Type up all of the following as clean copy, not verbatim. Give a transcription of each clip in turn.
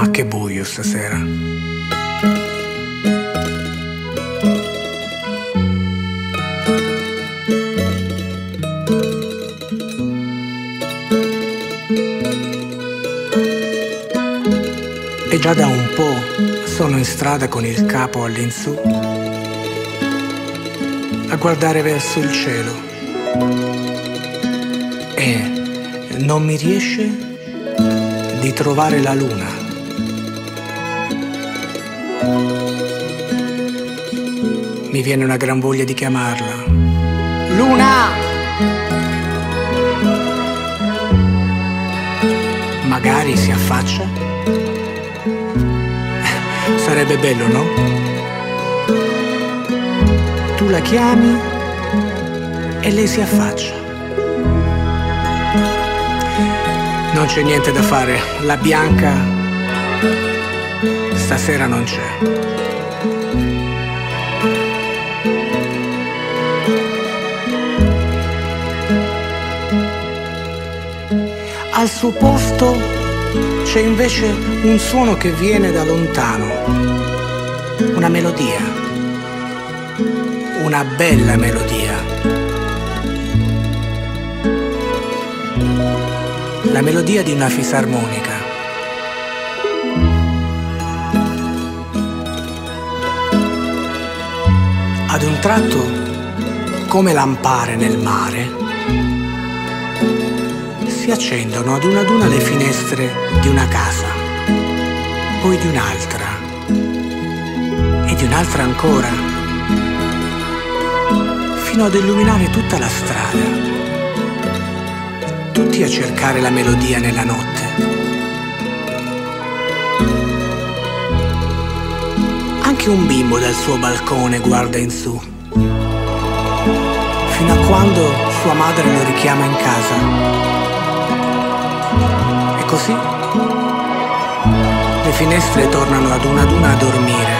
ma che buio stasera. E già da un po' sono in strada con il capo all'insù a guardare verso il cielo e non mi riesce di trovare la luna. Mi viene una gran voglia di chiamarla. Luna! Magari si affaccia? Sarebbe bello, no? Tu la chiami e lei si affaccia. Non c'è niente da fare, la Bianca stasera non c'è. Al suo posto c'è invece un suono che viene da lontano, una melodia, una bella melodia. La melodia di una fisarmonica. Ad un tratto, come lampare nel mare, si accendono ad una le finestre di una casa, poi di un'altra e di un'altra ancora, fino ad illuminare tutta la strada. Tutti a cercare la melodia nella notte. Anche un bimbo dal suo balcone guarda in su, fino a quando sua madre lo richiama in casa. E così le finestre tornano ad una a dormire,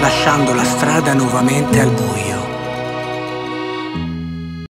lasciando la strada nuovamente al buio.